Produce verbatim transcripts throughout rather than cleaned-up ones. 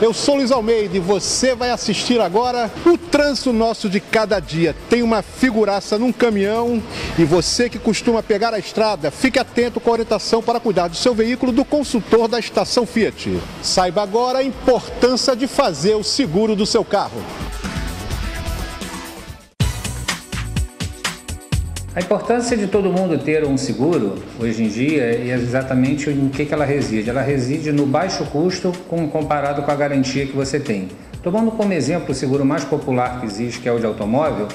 Eu sou Luiz Almeida e você vai assistir agora o trânsito nosso de cada dia. Tem uma figuraça num caminhão e você que costuma pegar a estrada, fique atento com a orientação para cuidar do seu veículo do consultor da estação Fiat. Saiba agora a importância de fazer o seguro do seu carro. A importância de todo mundo ter um seguro, hoje em dia, é exatamente em que, que ela reside. Ela reside no baixo custo comparado com a garantia que você tem. Tomando como exemplo o seguro mais popular que existe, que é o de automóvel,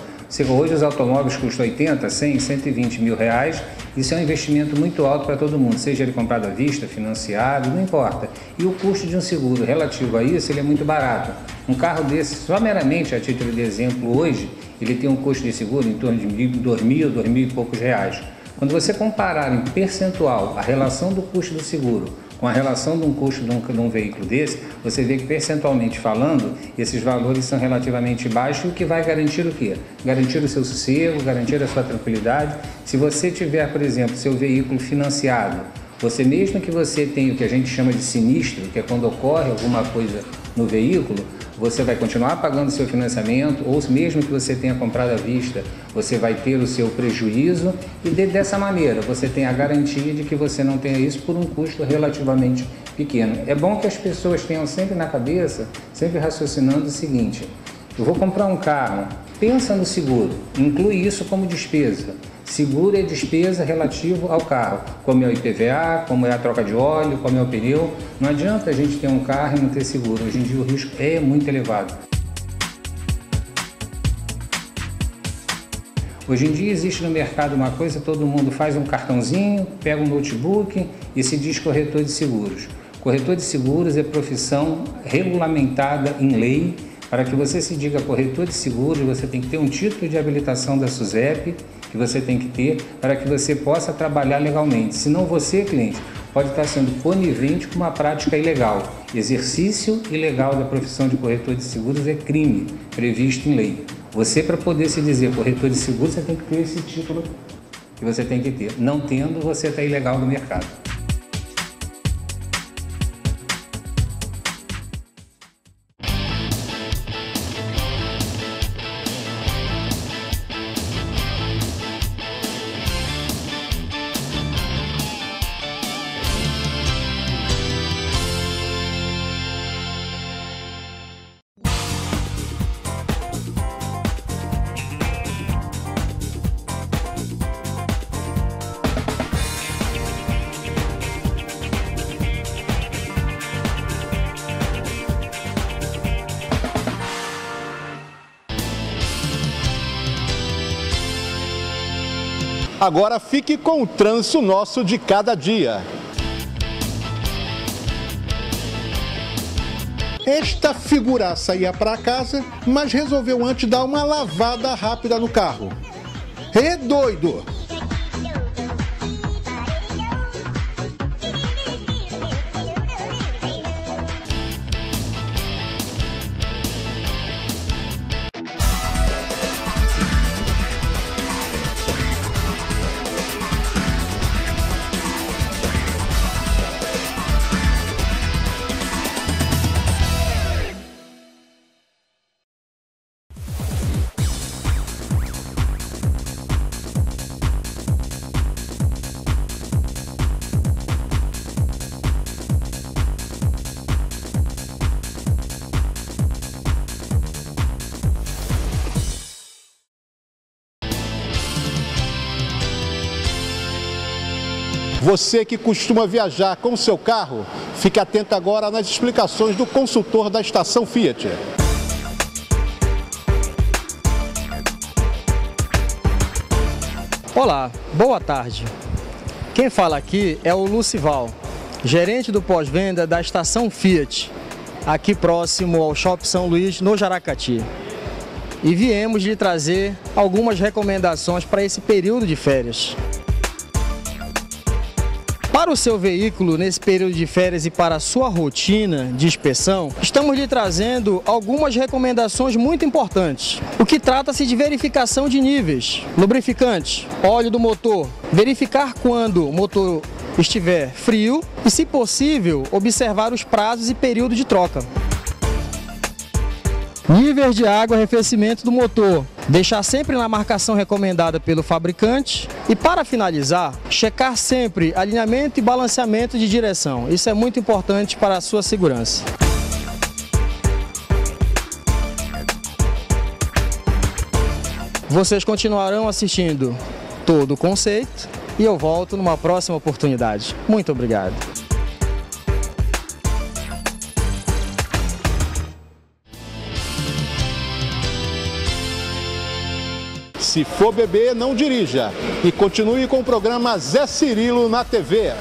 hoje os automóveis custam oitenta, cem, cento e vinte mil reais. Isso é um investimento muito alto para todo mundo, seja ele comprado à vista, financiado, não importa. E o custo de um seguro relativo a isso, ele é muito barato. Um carro desse, só meramente a título de exemplo hoje, ele tem um custo de seguro em torno de dois mil, dois mil e poucos reais. Quando você comparar em percentual a relação do custo do seguro com a relação de um custo de um, de um veículo desse, você vê que percentualmente falando, esses valores são relativamente baixos, o que vai garantir o quê? Garantir o seu sossego, garantir a sua tranquilidade. Se você tiver, por exemplo, seu veículo financiado, você mesmo que você tenha o que a gente chama de sinistro, que é quando ocorre alguma coisa no veículo, você vai continuar pagando o seu financiamento, ou mesmo que você tenha comprado à vista, você vai ter o seu prejuízo e de, dessa maneira você tem a garantia de que você não tenha isso por um custo relativamente pequeno. É bom que as pessoas tenham sempre na cabeça, sempre raciocinando o seguinte: eu vou comprar um carro, pensa no seguro, inclui isso como despesa. Seguro é despesa relativo ao carro, como é o I P V A, como é a troca de óleo, como é o pneu. Não adianta a gente ter um carro e não ter seguro, hoje em dia o risco é muito elevado. Hoje em dia existe no mercado uma coisa, todo mundo faz um cartãozinho, pega um notebook e se diz corretor de seguros. Corretor de seguros é profissão regulamentada em lei. Para que você se diga corretor de seguros, você tem que ter um título de habilitação da SUSEP, que você tem que ter para que você possa trabalhar legalmente. Senão você, cliente, pode estar sendo conivente com uma prática ilegal. Exercício ilegal da profissão de corretor de seguros é crime, previsto em lei. Você, para poder se dizer corretor de seguros, você tem que ter esse título que você tem que ter. Não tendo, você está ilegal no mercado. Agora fique com o trânsito nosso de cada dia. Esta figuraça ia para casa, mas resolveu antes dar uma lavada rápida no carro. É doido! Você que costuma viajar com o seu carro, fique atento agora nas explicações do consultor da estação Fiat. Olá, boa tarde. Quem fala aqui é o Lucival, gerente do pós-venda da estação Fiat, aqui próximo ao Shopping São Luís, no Jaracati. E viemos lhe trazer algumas recomendações para esse período de férias. Para o seu veículo, nesse período de férias e para a sua rotina de inspeção, estamos lhe trazendo algumas recomendações muito importantes. O que trata-se de verificação de níveis, lubrificante, óleo do motor. Verificar quando o motor estiver frio e, se possível, observar os prazos e período de troca. Níveis de água e arrefecimento do motor, deixar sempre na marcação recomendada pelo fabricante e, para finalizar, checar sempre alinhamento e balanceamento de direção. Isso é muito importante para a sua segurança. Vocês continuarão assistindo Todo o Conceito e eu volto numa próxima oportunidade. Muito obrigado. Se for beber, não dirija. E continue com o programa Zé Cirilo na T V.